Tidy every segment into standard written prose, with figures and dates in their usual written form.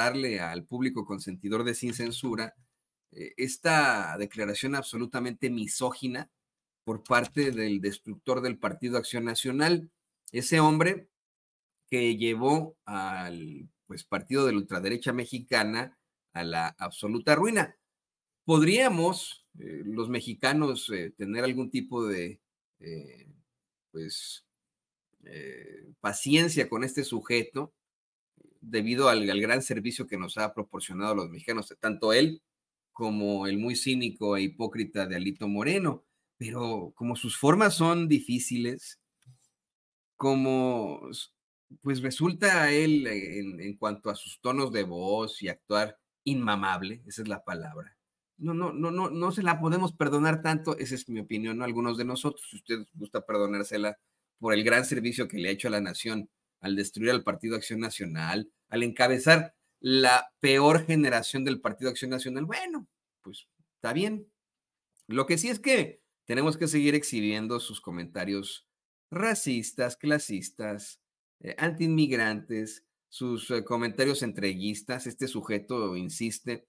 darle al público consentidor de Sin Censura esta declaración absolutamente misógina por parte del destructor del Partido Acción Nacional, ese hombre que llevó al partido de la ultraderecha mexicana a la absoluta ruina. ¿Podríamos los mexicanos tener algún tipo de paciencia con este sujeto debido al gran servicio que nos ha proporcionado a los mexicanos, tanto él como el muy cínico e hipócrita de Alito Moreno? Pero como sus formas son difíciles, como pues resulta a él en cuanto a sus tonos de voz y actuar inmamable, esa es la palabra, no se la podemos perdonar tanto, esa es mi opinión, ¿no? Algunos de nosotros, si usted gusta perdonársela por el gran servicio que le ha hecho a la nación al destruir al Partido Acción Nacional, al encabezar la peor generación del Partido Acción Nacional, bueno, pues está bien. Lo que sí es que tenemos que seguir exhibiendo sus comentarios racistas, clasistas, antiinmigrantes, sus comentarios entreguistas. Este sujeto insiste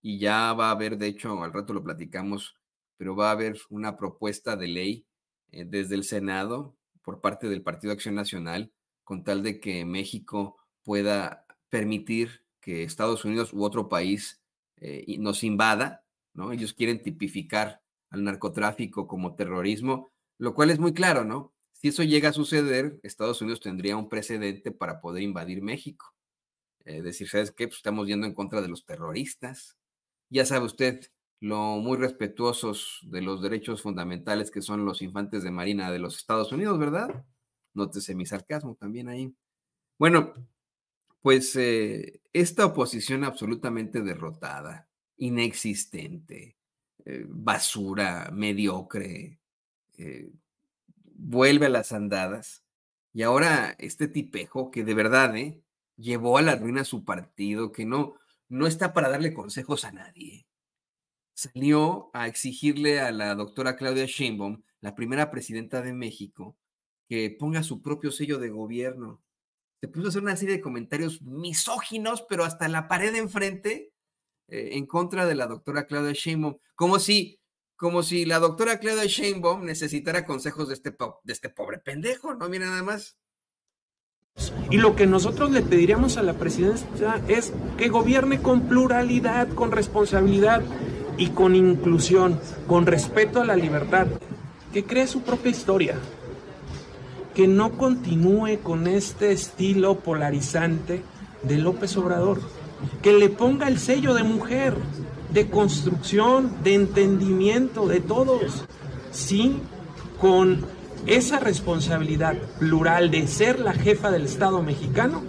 y ya va a haber, de hecho, al rato lo platicamos, pero va a haber una propuesta de ley desde el Senado por parte del Partido Acción Nacional con tal de que México pueda permitir que Estados Unidos u otro país nos invada, ¿no? Ellos quieren tipificar al narcotráfico como terrorismo, lo cual es muy claro, ¿no? Si eso llega a suceder, Estados Unidos tendría un precedente para poder invadir México. Decir, ¿sabes qué? Pues estamos yendo en contra de los terroristas. Ya sabe usted lo muy respetuosos de los derechos fundamentales que son los infantes de marina de los Estados Unidos, ¿verdad? Nótese mi sarcasmo también ahí. Bueno, pues esta oposición absolutamente derrotada, inexistente, basura, mediocre, vuelve a las andadas, y ahora este tipejo que de verdad llevó a la ruina a su partido, que no está para darle consejos a nadie, salió a exigirle a la doctora Claudia Sheinbaum, la primera presidenta de México, que ponga su propio sello de gobierno. Se puso a hacer una serie de comentarios misóginos, pero hasta la pared de enfrente, en contra de la doctora Claudia Sheinbaum, como si la doctora Claudia Sheinbaum necesitara consejos de este pobre pendejo, ¿no? Mira nada más. Y lo que nosotros le pediríamos a la presidencia es que gobierne con pluralidad, con responsabilidad y con inclusión, con respeto a la libertad, que cree su propia historia, que no continúe con este estilo polarizante de López Obrador, que le ponga el sello de mujer, de construcción, de entendimiento de todos, sí, con esa responsabilidad plural de ser la jefa del Estado mexicano,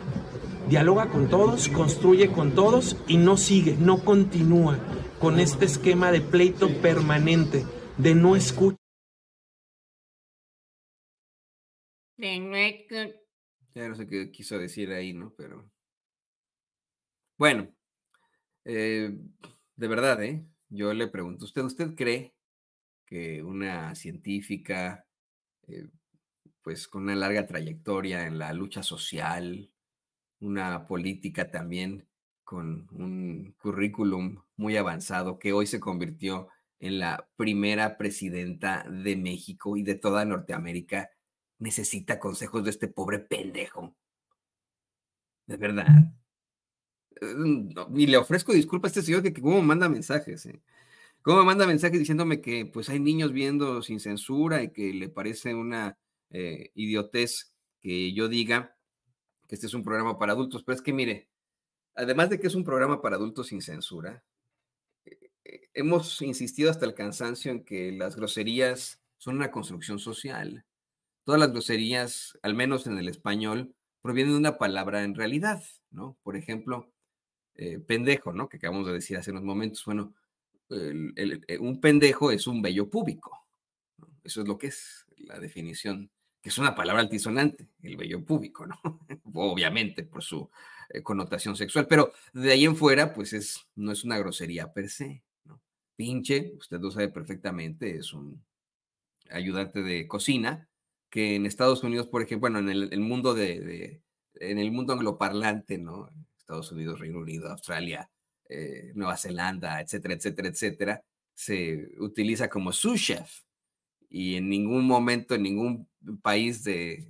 dialoga con todos, construye con todos y no sigue, no continúa con este esquema de pleito permanente, de no escucha. Ya no sé qué quiso decir ahí, ¿no? Pero bueno, de verdad, yo le pregunto, ¿usted cree que una científica, con una larga trayectoria en la lucha social, una política también con un currículum muy avanzado, que hoy se convirtió en la primera presidenta de México y de toda Norteamérica, necesita consejos de este pobre pendejo? De verdad. No, y le ofrezco disculpas a este señor que cómo me manda mensajes, cómo me manda mensajes diciéndome que pues hay niños viendo Sin Censura y que le parece una idiotez que yo diga que este es un programa para adultos, pero es que mire, además de que es un programa para adultos Sin Censura, hemos insistido hasta el cansancio en que las groserías son una construcción social. Todas las groserías, al menos en el español, provienen de una palabra en realidad, ¿no? Por ejemplo, pendejo, ¿no? Que acabamos de decir hace unos momentos. Bueno, un pendejo es un vello púbico, ¿no? Eso es lo que es la definición, que es una palabra altisonante, el vello púbico, ¿no? Obviamente por su connotación sexual, pero de ahí en fuera, pues no es una grosería per se, ¿no? Pinche, usted lo sabe perfectamente, es un ayudante de cocina que en Estados Unidos, por ejemplo, bueno, en el mundo angloparlante, ¿no? Estados Unidos, Reino Unido, Australia, Nueva Zelanda, etcétera, etcétera, etcétera, se utiliza como sous chef, y en ningún momento, en ningún país de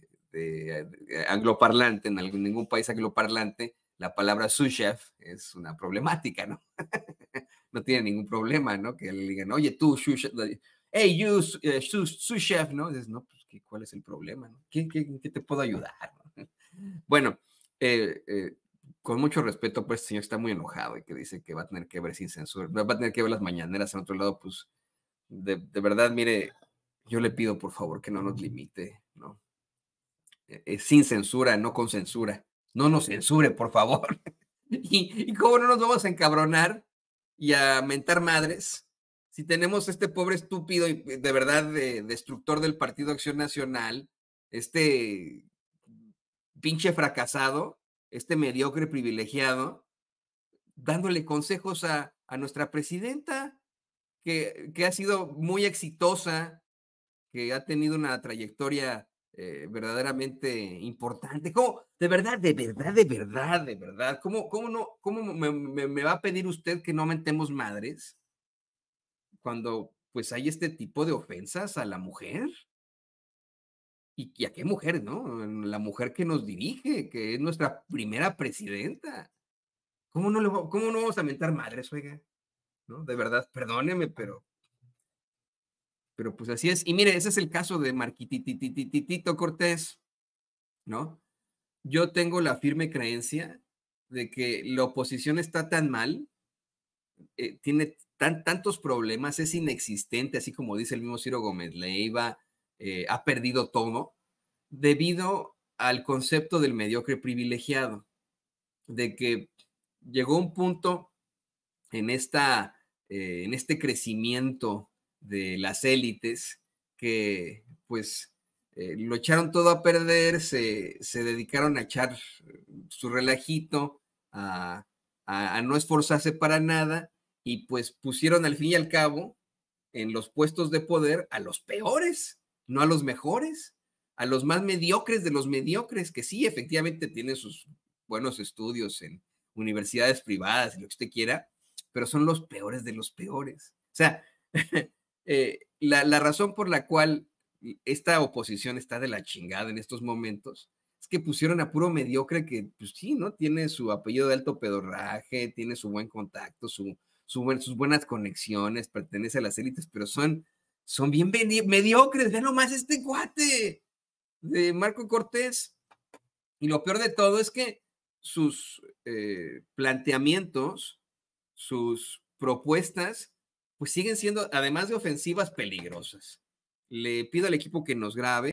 angloparlante, en ningún país angloparlante, la palabra sous chef es una problemática, ¿no? No tiene ningún problema, ¿no? Que le digan, oye, tú, sous chef, hey, you, sous chef, ¿no? Y dices, no, pues, ¿cuál es el problema? ¿No? ¿Qué te puedo ayudar? Bueno, con mucho respeto, pues, el señor está muy enojado y que dice que va a tener que ver Sin Censura, va a tener que ver las mañaneras en otro lado, pues, de verdad, mire, yo le pido, por favor, que no nos limite, ¿no? Sin Censura, no con censura. No nos censure, por favor. ¿Y cómo no nos vamos a encabronar y a mentar madres si tenemos este pobre estúpido y de verdad destructor del Partido Acción Nacional, este pinche fracasado, este mediocre privilegiado, dándole consejos a nuestra presidenta, que ha sido muy exitosa, que ha tenido una trayectoria verdaderamente importante? ¿Cómo? De verdad. ¿Cómo me va a pedir usted que no mentemos madres cuando pues hay este tipo de ofensas a la mujer? ¿Y a qué mujer, no? La mujer que nos dirige, que es nuestra primera presidenta. ¿Cómo no vamos a mentar madres, oiga? ¿No? De verdad, perdóneme, pero pues así es. Y mire, ese es el caso de Marquititititito Cortés, ¿no? Yo tengo la firme creencia de que la oposición está tan mal, tiene tantos problemas, es inexistente, así como dice el mismo Ciro Gómez Leiva, ha perdido todo, debido al concepto del mediocre privilegiado, de que llegó un punto en este crecimiento de las élites que pues lo echaron todo a perder, se dedicaron a echar su relajito, a no esforzarse para nada, y pues pusieron al fin y al cabo en los puestos de poder a los peores, no a los mejores, a los más mediocres de los mediocres, que sí, efectivamente tienen sus buenos estudios en universidades privadas, lo que usted quiera, pero son los peores de los peores. O sea, la razón por la cual esta oposición está de la chingada en estos momentos es que pusieron a puro mediocre que, pues sí, ¿no? Tiene su apellido de alto pedorraje, tiene su buen contacto, sus buenas conexiones, pertenece a las élites, pero son bien mediocres. Vean nomás este cuate de Marko Cortés. Y lo peor de todo es que sus planteamientos, sus propuestas, pues siguen siendo, además de ofensivas, peligrosas. Le pido al equipo que nos grabe.